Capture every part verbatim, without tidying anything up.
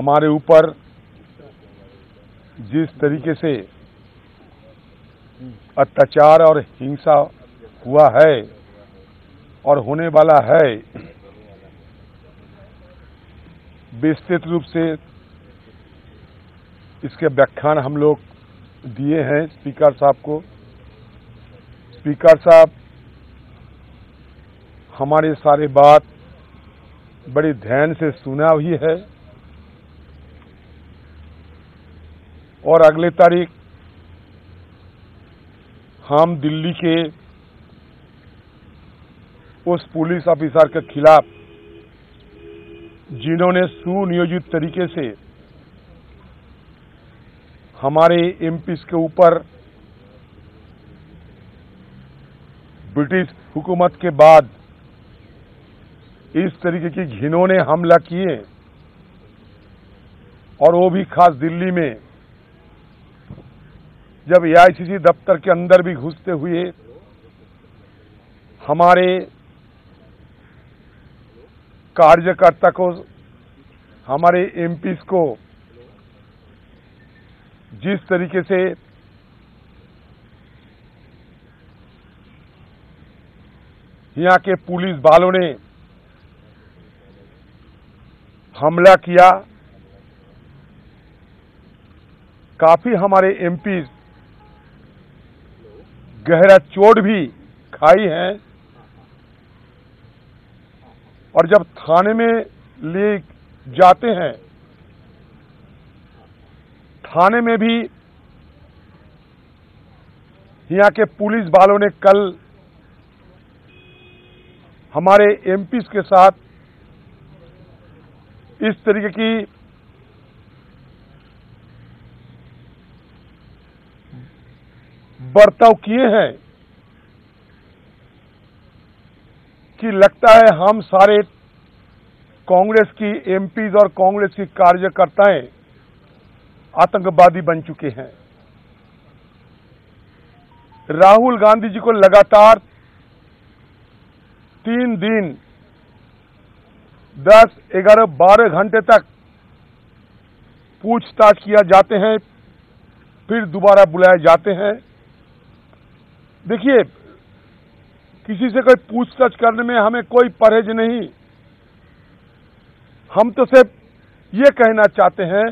हमारे ऊपर जिस तरीके से अत्याचार और हिंसा हुआ है और होने वाला है, विस्तृत रूप से इसके व्याख्यान हम लोग दिए हैं स्पीकर साहब को। स्पीकर साहब हमारे सारे बात बड़े ध्यान से सुना हुई है और अगले तारीख हम दिल्ली के उस पुलिस ऑफिसर के खिलाफ जिन्होंने सुनियोजित तरीके से हमारे एमपीज के ऊपर ब्रिटिश हुकूमत के बाद इस तरीके के घिनौने हमला किए और वो भी खास दिल्ली में जब ए आई सी सी दफ्तर के अंदर भी घुसते हुए हमारे कार्यकर्ता को, हमारे एमपीज को जिस तरीके से यहाँ के पुलिस वालों ने हमला किया, काफी हमारे एमपीज गहरा चोट भी खाई है और जब थाने में ले जाते हैं, थाने में भी यहाँ के पुलिस वालों ने कल हमारे एमपीज के साथ इस तरीके की बर्ताव किए हैं कि लगता है हम सारे कांग्रेस की एमपीज और कांग्रेस की कार्यकर्ताएं आतंकवादी बन चुके हैं। राहुल गांधी जी को लगातार तीन दिन दस ग्यारह बारह घंटे तक पूछताछ किया जाते हैं, फिर दोबारा बुलाए जाते हैं। देखिए, किसी से कोई पूछताछ करने में हमें कोई परहेज नहीं। हम तो सिर्फ ये कहना चाहते हैं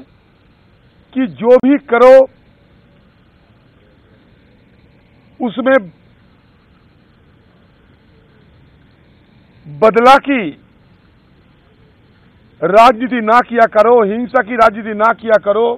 कि जो भी करो उसमें बदला की राजनीति ना किया करो, हिंसा की राजनीति ना किया करो।